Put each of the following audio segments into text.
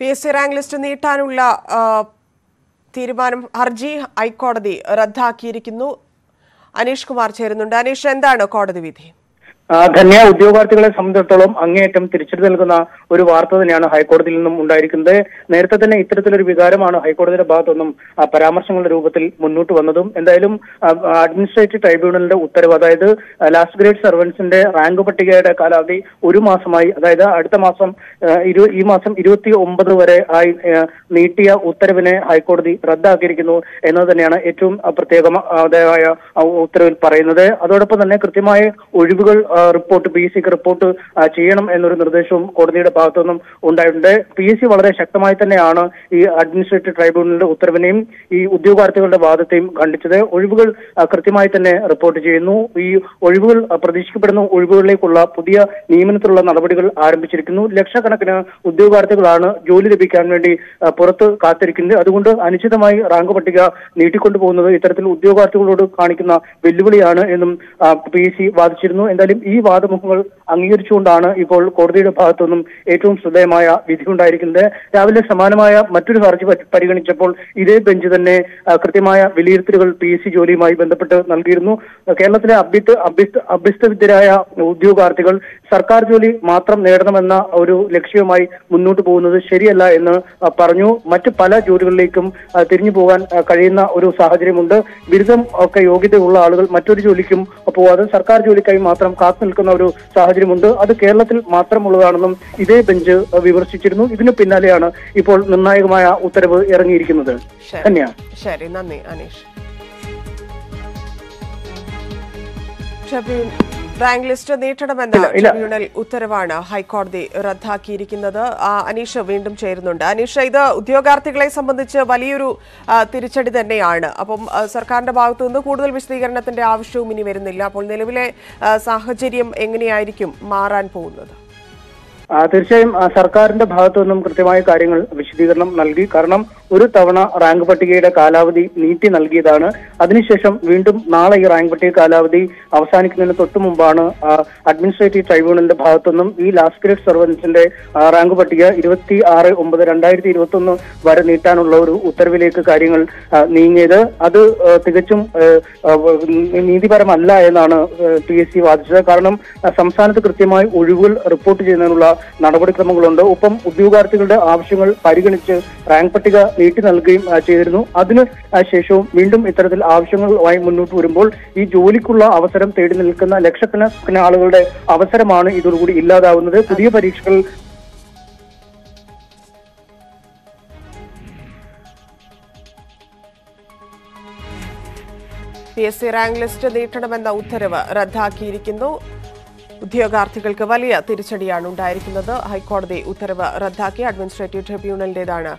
PSC rank list Neetanulla Thirumanam Harji High Court Raddhakirikkunnu. Anish Kumar Cherunundu. Anish endanu Kodadi vidhi. Ghania Udiogartikala Samdatolom, Angetum, Trichadalgana, Urivartha, High Court in the Mundarikande, Nertha than Itrital Vigaram and High Court Batonum, a Paramasangal Rubatil Munu to Vanadum, and the Ilum Administrative Tribunal, Uttarvada, last grade servants in the Rangopatigata Kaladi, Urumasama, Daida, Adtamasam, Imasam, Iruti, Umbaduvare, Nitia, Uttarvene, High Court, Radha Girikino, another Niana Etum, Apertegama, the Uttar Paranade, Adodapana Kurtimai, Uribugal. Report PSC report Chianum and Nurdeshum coordinated Patanum on the PSC Vada Shakamaitana, administrative tribunal Uttarvanim, Udugartical Vadatim, Gandicha, Uribugal Kurtimaitane, report Jenu, Uribugal Pradishkipano, Uribule Kula, Pudia, Nimanthula, Nabatical Arbitrikinu, Lexakanakana, Udugartikalana, Julie the Bicanity, Porto, Katharikin, Adunda, Anichitama, Rangapatiga, Nitikund, Udugartical Kanikana, Viluliana in PSC Vadchirno, and the E. Vadamukal, Angir Chundana, equal Cordida Pathunum, Etum Sudamaya, Vithun Dirikinde, Tavilis Samanamaya, Matu Archip, Parigan Chapel, Ide Benjane, Kritimaya, Vilir Triple, PC, Jori, Mai, Vendapata, Nalgirno, Kalatra, Abista Diraya, Udug article, Sarkar Joli, Matram, Neramana, Uru, Lexio Mai, Munutu Bono, Sheriela, Parnu, Matapala, Juril Lakum, Tirnibuan, Karina, Uru Sahajri Munda, Birzam, Okayogi, the Ula, Matur Julikum, Apoa, Sarkar Julika Matram. Sahajimundo, other Kerala Matra Mularanum, Ide Benja, Viver Sichirno, even a Pinaliana, Ipol Naimaya, Uttarevo, Erangirikin. Sherinani Anish Rank list of the Tribunal Uttarvana, High Court, the Rathakirikinada, Anisha Windham Chairnunda, Anisha, the Udiogartical Sambandicha, Valuru, Tirichadi, the Nayana, upon Sarkanda Bautun, the Kudal Vishigan at the Avshu, Miniver in the Lapol, Neleville, Sahajirium, Engini Idikum, Maran Punda. Athirsham, Sarkar, the Bhatunum Kritima, Karingal, Vishiganam, Nalgi, Karnam. Uru Tavana, Rangpatigata Kalavadi, Niti Nalgidana, Administration, Windum, Nala Rangpati Kalavadi, Avasanik Natotumana, Administrative Tribunal, the Bhatunum, E. Last Grade Servants in the Rangopatia, Iruti, Ara, Umbarandai, Rotuno, Varanitano, Loru, Uttarvileka Karingal, Ningeda, other Tigachum, Nidiparamalla, and PSC Vajra Karnam, Samsana Kurtima, Urivul, Report General, Nanabakamulanda, Upam, Udugartical, Avshimal, Pariganic, Rangpatiga. Game Cherno, Adina Ashesho, Windum Itaral Avshangal Wai Munu to Rimbol, E. Jolikula, Avasaram Thadin Ilkana, Lexakana, Kanala, Avasaramana, Iduru Illa, the Pudia Parishal. PSC rank list the Tanamanda Uttareva, Rathakirikindo. Udyogarthikalkku valiya thirichadiyanu undayirunnathu High Court the Uttarava Raddhaki Administrative Tribunal ledana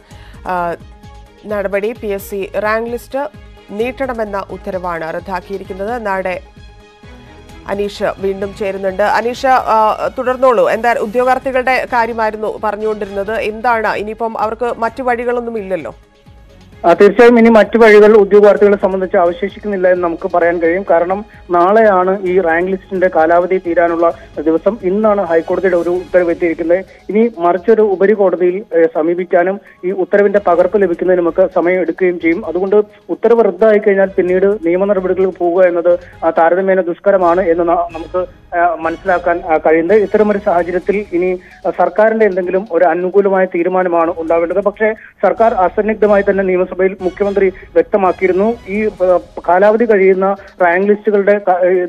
നടപടി PSC rank list നീട്ടണമെന്ന ഉത്തരവാണ് റദ്ദാക്കിയിരിക്കുന്നത് നാളെ അനീഷ വീണ്ടും ചേരുന്നുണ്ട് അനീഷ തുടർന്നോളൂ എന്താ ഉദ്യോഗാർത്ഥികളുടെ കാര്യമായിരുന്നു പറഞ്ഞുകൊണ്ടിരുന്നത് എന്താണ് ഇനിപ്പം അവർക്ക് മറ്റു വഴികളൊന്നും ഇല്ലല്ലോ Tertiary mini Matival Udu article summon the Chavashikanilla and Namkaparayan Game, Karanam, Nala E rank list in the Kalavati Tiranula, there was some in on a high court Uttarvati, any marcher Uberi Kodil, Sami Vichanum, Uttarvin the Pagarpalivikan, Sami Educim Jim, Adunda, Uttarvarda, Pinid, Neman Rubical Puga, another Tardaman Duskaramana, and Namka Manslakan Karinda, Uttarmar Sahajatil, any Sarkar and Langulum or Anugulama Tiraman, Undavada Paksha, Sarkar Asanic the Maitana. Mukhyamantri Vectamakirno, E. Kalavati Karina, Trianglistical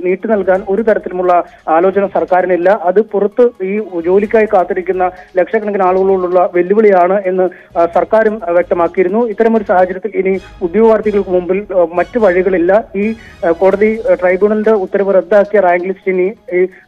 Nitinal Gan, Urikartimula, Alojana Sarkarnilla, Adu Purtu, E. Jolika Katarikina, Lexakan Alula, Viliana, and Sarkarim Vectamakirno, Itamer Sahajatil in Udu article Mumbil, Matu Vadigalilla, E. Kordi Tribunal, Uttarvarada, Ranglistini,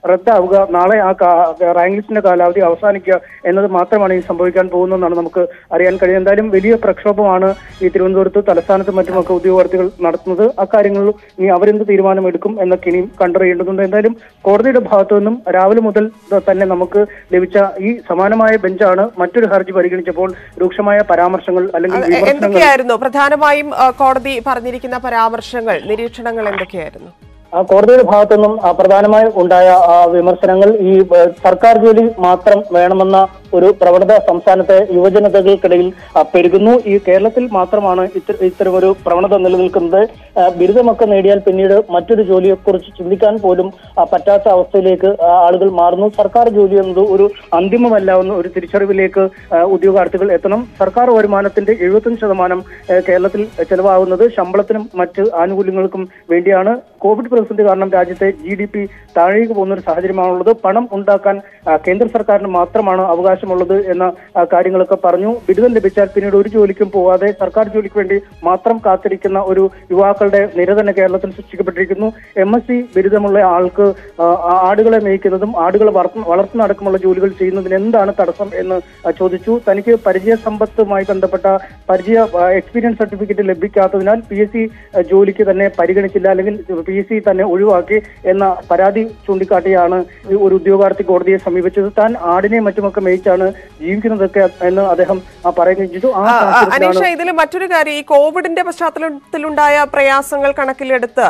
Radda, Nala Aka, Ranglistina Kalavati, Avasanika, another Mathamani, Sambokan Bono, Nanamaka, Arian Karian, Video Prakshopana. Tirunurtu, Talasana, Matamako, the article, Narthuza, Akaringu, Niavarin, the Tirana Medicum, and the Kinim, country into the entire Corded Bhatunum, Raval Mudal, the Tanamaka, Levicha, E. Samanamaya, Benjana, Matur Harji, Varigan Chapol, Rukshamaya, Paramarshangal, and the Kerno, Prathanamayim, Kordi, Parnirikina, Paramarshangal, Nirichangal, and the Kerno. A Cordel Bhatunum, Apradana, Undaya, Vimersangal, E. Sarkar Juli, Matram, Vanamana. ഒരു പ്രവണത സംസ്ഥാനത്തെ യുവജനതകൾക്കിടയിൽ പെരുകുന്നു. ഈ കേരളത്തിൽ മാത്രമാണ് ഇത്തരമൊരു പ്രവണത നിലനിൽക്കുന്നത്. ബിരുദമൊക്കെ നേടിയാൽ പിന്നീട് മറ്റൊരു ജോലിയെക്കുറിച്ച് ചിന്തിക്കാൻ പോലും പറ്റാത്ത അവസ്ഥയിലേക്ക് ആളുകൾ മാറുന്നു. സർക്കാർ ജോലി എന്നത് ഒരു അന്തിമമല്ലാവുന്ന ഒരു തിരിച്ചറിവിലേക്ക് ഉദ്യോഗാർത്ഥികൾ എത്തണം. സർക്കാർ വരുമാനത്തിന്റെ 75% കേരളത്തിൽ ചെലവാകുന്നത് ശമ്പളത്തിനും മറ്റ് ആനുകൂല്യങ്ങൾക്കും വേണ്ടിയാണ്. കോവിഡ് പ്രതിസന്ധി കാരണം രാജ്യത്തെ GDP താഴേക്ക് പോകുന്ന ഒരു സാഹചര്യമാണുള്ളത്. പണം ഉണ്ടാക്കാൻ കേന്ദ്ര സർക്കാരിന് മാത്രമാണ് അവകാശമുള്ളത് എന്ന കാര്യങ്ങളൊക്കെ പറഞ്ഞു. ബിരുദം ലഭിച്ചാൽ പിന്നീട് ഒരു ജോലിക്കും പോവാതെ സർക്കാർ ജോലിക്ക് വേണ്ടി മാത്രം കാത്തിരിക്കുന്ന ഒരു യുവാക്കളുടെ നിര തന്നെ കേരളത്തിൽ സൃഷ്ടിക്കപ്പെട്ടിരിക്കുന്നു. MSc ബിരുദമുള്ള ആൾക്ക് ആടുകളെ മേയ്ക്കുന്നതും ആടുകളെ വളർത്തുന്നടക്കമുള്ള ജോലികൾ ചെയ്യുന്നതിന് എന്താണ് തടസ്സം എന്ന് ചോദിച്ചു. തനിക്ക് പരിചയ സമ്പത്തുമായി ബന്ധപ്പെട്ട പരിചയ എക്സ്പീരിയൻസ് സർട്ടിഫിക്കറ്റ് ലഭിക്കാത്തതിനാൽ PSC ജോലിക്ക് തന്നെ പരിഗണിച്ചില്ല, അല്ലെങ്കിൽ PSC തന്നെ ഒഴിവാക്കി എന്ന പരാതി ചൂണ്ടിക്കാട്ടിയാണ് ഒരു ഉദ്യോഗാർത്ഥി കോടതിയെ സമീപിച്ചത്. താൻ ആടിനെ മറ്റുമൊക്കെ മേയിച്ചാണ് ജീവിക്കുന്നതൊക്കെ എന്ന് അദ്ദേഹം പറയുകയും ചെയ്തു. അനീഷ, ഇതിൽ മറ്റൊരു കാര്യം, ഈ കോവിഡിന്റെ പശ്ചാത്തലത്തിലുണ്ടായ പ്രയാസങ്ങൾ കണക്കിലെടുത്ത്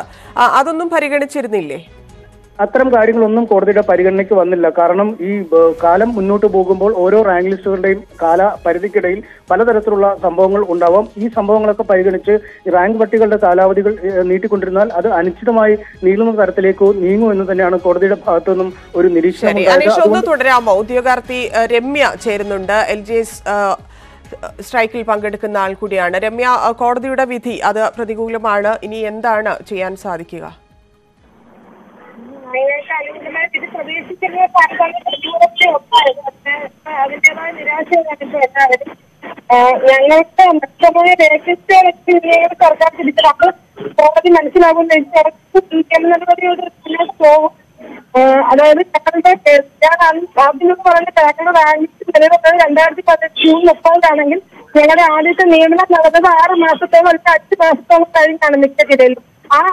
അതൊന്നും പരിഗണിച്ചിരുന്നില്ലേ? അത്തരം കാര്യങ്ങളൊന്നും കോടതിയുടെ പരിഗണനയ്ക്ക് വന്നില്ല. കാരണം ഈ കാലം മുന്നോട്ട് പോകുമ്പോൾ ഓരോ റാങ്ക് ലിസ്റ്റുകളുടെയും കാല പരിധിക്കിടയിൽ പലതരത്തിലുള്ള സംഭവങ്ങൾ ഉണ്ടാവാം. ഈ സംഭവങ്ങളൊക്കെ പരിഗണിച്ച് റാങ്ക് പട്ടികളുടെ കാലാവധികൾ നീട്ടിക്കൊണ്ടിരുന്നാൽ അത് അനിശ്ചിതമായി നീളുന്ന തരത്തിലേക്ക് നീങ്ങും എന്ന് തന്നെയാണ് കോടതിയുടെ ഭാഗത്തു നിന്നും ഒരു നിരീക്ഷണം. തുടരാമോ? ഉദ്യോഗാർത്ഥി രമ്യ ചേരുന്നുണ്ട്, LGS സ്ട്രൈക്കിൽ പങ്കെടുക്കുന്ന ആൾ കൂടിയാണ്. രമ്യ, കോടതിയുടെ വിധി അത് പ്രതികൂലമാണ്, ഇനി എന്താണ് ചെയ്യാൻ സാധിക്കുക? ഇത് പ്രവേശിക്കുന്ന അതിൻ്റെതായ നിരാശയാണ്. ഞങ്ങൾക്ക് നഷ്ടമായ രേഖകൾ സർക്കാർ തിരിച്ചത് അപ്പോൾ കോടതി മനസ്സിലാകുന്ന പോകും. അതായത് ഞങ്ങളുടെ ഞാൻ ആദ്യം പറഞ്ഞ ഞങ്ങളുടെ റാങ്ക് നിലവിൽ 2018 June 30 ഞങ്ങളുടെ ആദ്യത്തെ നിയമനം നടന്നത് 6 മാസത്തോളം 8 മാസത്തോളം കഴിഞ്ഞാണ് മിക്ക ജില്ലയിലും.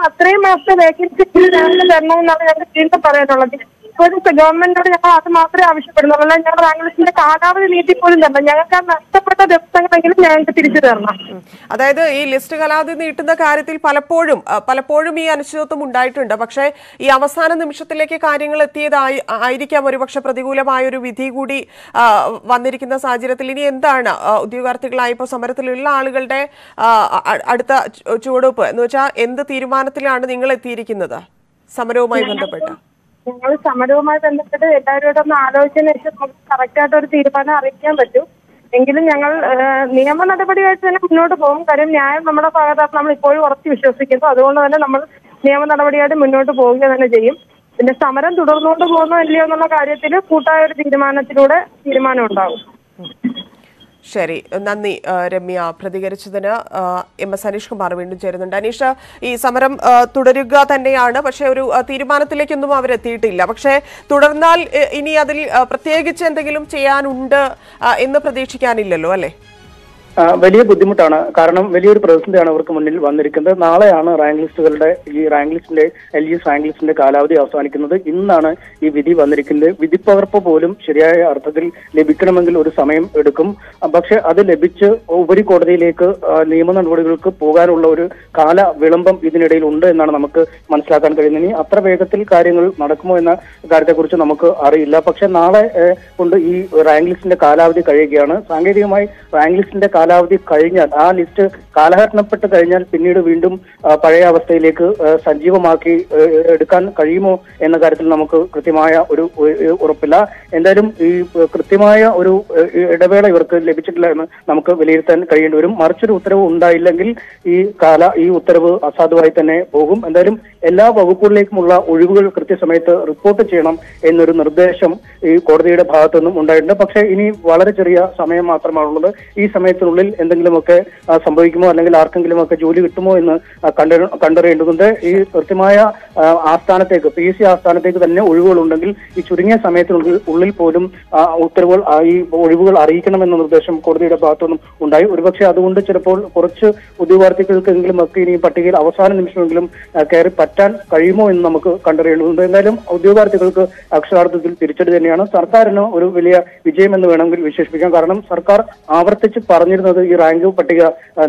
അത്രയും മാസത്തെ വേക്കൻസി തരണമെന്നാണ് ഞങ്ങൾ വീണ്ടും പറയാനുള്ളത്. ഇപ്പോഴും ഗവൺമെന്റിനോട് ഞങ്ങൾ അത് മാത്രമേ ആവശ്യപ്പെടുന്നുള്ളൂ. അല്ല, ഞങ്ങൾ റാങ്ക് കാലാവധി നീട്ടി പോലും തരണം. ഞങ്ങൾക്ക് ആ നഷ്ടപ്പെട്ട ദിവസങ്ങളെങ്കിലും ഞങ്ങൾക്ക് തിരിച്ചു തരണം. അതായത് ഈ ലിസ്റ്റ് കാലാവധി നീട്ടുന്ന കാര്യത്തിൽ പലപ്പോഴും ഈ അനിശ്ചിതത്വം ഉണ്ടായിട്ടുണ്ട്. പക്ഷേ ഈ അവസാന നിമിഷത്തിലേക്ക് കാര്യങ്ങൾ എത്തിയതായി ആയിരിക്കാം ഒരുപക്ഷെ പ്രതികൂലമായ ഒരു വിധി കൂടി വന്നിരിക്കുന്ന സാഹചര്യത്തിൽ ഇനി എന്താണ് ഉദ്യോഗാർത്ഥികളായി ഇപ്പോൾ സമരത്തിലുള്ള ആളുകളുടെ അടുത്ത ചുവടുവെപ്പ് എന്ന് വെച്ചാൽ എന്ത് തീരുമാനത്തിലാണ് നിങ്ങൾ എത്തിയിരിക്കുന്നത് സമരവുമായി ബന്ധപ്പെട്ട്? ഞങ്ങൾ സമരവുമായി ബന്ധപ്പെട്ട് എല്ലാവരോടൊന്ന് ആലോചിച്ചതിന് ശേഷം നമുക്ക് കറക്റ്റായിട്ട് ഒരു തീരുമാനം അറിയിക്കാൻ പറ്റൂ. എങ്കിലും ഞങ്ങൾ നിയമ നടപടിയായിട്ട് തന്നെ മുന്നോട്ട് പോകും. കാര്യം ന്യായം നമ്മുടെ ഭാഗത്താണ് നമ്മൾ ഇപ്പോഴും ഉറച്ചു വിശ്വസിക്കുന്നു. അതുകൊണ്ട് തന്നെ നമ്മൾ നിയമ നടപടിയായിട്ട് മുന്നോട്ട് പോവുക തന്നെ ചെയ്യും. പിന്നെ സമരം തുടർന്നുകൊണ്ട് പോകുന്നോ ഇല്ലയോ എന്നുള്ള കാര്യത്തിൽ കൂട്ടായ ഒരു തീരുമാനം ഉണ്ടാകും. ശരി, നന്ദി രമ്യ പ്രതികരിച്ചതിന്. MS അനീഷ് കുമാർ വീണ്ടും ചേരുന്നുണ്ട്. അനീഷ്, ഈ സമരം തുടരുക തന്നെയാണ്, പക്ഷേ ഒരു തീരുമാനത്തിലേക്കൊന്നും അവരെത്തിയിട്ടില്ല. പക്ഷേ തുടർന്നാൽ ഇനി അതിൽ പ്രത്യേകിച്ച് എന്തെങ്കിലും ചെയ്യാനുണ്ട് എന്ന് പ്രതീക്ഷിക്കാനില്ലല്ലോ അല്ലേ? വലിയ ബുദ്ധിമുട്ടാണ്. കാരണം വലിയൊരു പ്രതിസന്ധിയാണ് അവർക്ക് മുന്നിൽ വന്നിരിക്കുന്നത്. നാളെയാണ് LGS റാങ്ക് ലിസ്റ്റിന്റെ കാലാവധി അവസാനിക്കുന്നത്. ഇന്നാണ് ഈ വിധി വന്നിരിക്കുന്നത്. വിധിപ്പകർപ്പ് പോലും ശരിയായ അർത്ഥത്തിൽ ലഭിക്കണമെങ്കിൽ ഒരു സമയം എടുക്കും. പക്ഷെ അത് ലഭിച്ച് ഉപരിക്കോടതിയിലേക്ക് നിയമ നടപടികൾക്ക് പോകാനുള്ള ഒരു കാല വിളംബം ഇതിനിടയിൽ ഉണ്ട് എന്നാണ് നമുക്ക് മനസ്സിലാക്കാൻ കഴിയുന്നത്. ഇനി അത്ര വേഗത്തിൽ കാര്യങ്ങൾ നടക്കുമോ എന്ന കാര്യത്തെക്കുറിച്ച് നമുക്ക് അറിയില്ല. പക്ഷെ നാളെ കൊണ്ട് ഈ റാങ്ക് ലിസ്റ്റിന്റെ കാലാവധി കഴിയുകയാണ്. സാങ്കേതികമായി റാങ്ക് ലിസ്റ്റിന്റെ കാലാവധി കഴിഞ്ഞാൽ, ആ ലിസ്റ്റ് കാലഹരണപ്പെട്ട് കഴിഞ്ഞാൽ പിന്നീട് വീണ്ടും പഴയ അവസ്ഥയിലേക്ക് സജീവമാക്കി എടുക്കാൻ കഴിയുമോ എന്ന കാര്യത്തിൽ നമുക്ക് കൃത്യമായ ഒരു ഉറപ്പില്ല. എന്തായാലും ഈ കൃത്യമായ ഒരു ഇടവേള ഇവർക്ക് ലഭിച്ചിട്ടില്ല എന്ന് നമുക്ക് വിലയിരുത്താൻ കഴിയേണ്ടി വരും. മറിച്ചൊരു ഉത്തരവ് ഉണ്ടായില്ലെങ്കിൽ ഈ ഉത്തരവ് അസാധുവായി തന്നെ പോകും. എന്തായാലും എല്ലാ വകുപ്പുകളിലേക്കുമുള്ള ഒഴിവുകൾ കൃത്യസമയത്ത് റിപ്പോർട്ട് ചെയ്യണം എന്നൊരു നിർദ്ദേശം ഈ കോടതിയുടെ ഭാഗത്തു നിന്നും ഉണ്ടായിട്ടുണ്ട്. പക്ഷേ ഇനി വളരെ ചെറിയ സമയം മാത്രമാണുള്ളത്. ഈ സമയത്തിനുള്ളിൽ എന്തെങ്കിലുമൊക്കെ സംഭവിക്കുമോ, അല്ലെങ്കിൽ ആർക്കെങ്കിലുമൊക്കെ ജോലി കിട്ടുമോ എന്ന് കണ്ടറിയേണ്ടതുണ്ട്. ഈ കൃത്യമായ ആസ്ഥാനത്തേക്ക്, PSC ആസ്ഥാനത്തേക്ക് തന്നെ ഒഴിവുകൾ ഉണ്ടെങ്കിൽ ഈ ചുരുങ്ങിയ സമയത്തിനുള്ളിൽ പോലും ഉത്തരവുകൾ, ഈ ഒഴിവുകൾ അറിയിക്കണമെന്ന നിർദ്ദേശം കോടതിയുടെ ഭാഗത്തുനിന്നും ഉണ്ടായി. ഒരുപക്ഷെ അതുകൊണ്ട് ചിലപ്പോൾ കുറച്ച് ഉദ്യോഗാർത്ഥികൾക്കെങ്കിലും ഒക്കെ ഇനി പട്ടികയിൽ അവസാന നിമിഷമെങ്കിലും കയറി പറ്റാൻ കഴിയുമോ എന്ന് നമുക്ക് കണ്ടറിയേണ്ടതുണ്ട്. എന്തായാലും ഉദ്യോഗാർത്ഥികൾക്ക് അക്ഷരാർത്ഥത്തിൽ തിരിച്ചടി തന്നെയാണ്. സർക്കാരിന് ഒരു വലിയ വിജയം എന്ന് വേണമെങ്കിൽ വിശേഷിപ്പിക്കാം. കാരണം സർക്കാർ ആവർത്തിച്ച് പറഞ്ഞിരുന്ന ഈ റാങ്ക് പട്ടിക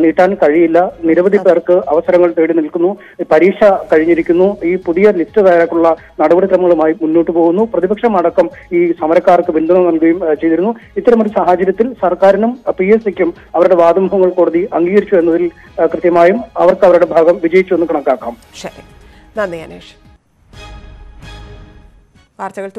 നീട്ടാൻ കഴിയില്ല. നിരവധി പേർക്ക് അവസരങ്ങൾ തേടി നിൽക്കുന്നു. പരീക്ഷ കഴിഞ്ഞിരിക്കുന്നു. ഈ പുതിയ ലിസ്റ്റ് തയ്യാറാക്കുള്ള നടപടിക്രമങ്ങളുമായി മുന്നോട്ട് പോകുന്നു. പ്രതിപക്ഷമടക്കം ഈ സമരക്കാർക്ക് പിന്തുണ നൽകുകയും ചെയ്തിരുന്നു. ഇത്തരമൊരു സാഹചര്യത്തിൽ സർക്കാരിനും പി എസ് സിക്കും അവരുടെ വാദമുഖങ്ങൾ കോടതി അംഗീകരിച്ചു എന്നതിൽ കൃത്യമായും അവർക്ക് അവരുടെ ഭാഗം വിജയിച്ചു എന്ന് കണക്കാക്കാം.